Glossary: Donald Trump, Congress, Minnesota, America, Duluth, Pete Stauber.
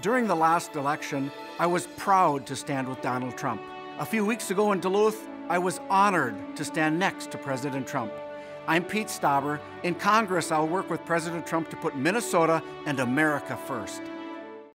During the last election, I was proud to stand with Donald Trump. A few weeks ago in Duluth, I was honored to stand next to President Trump. I'm Pete Stauber. In Congress, I'll work with President Trump to put Minnesota and America first.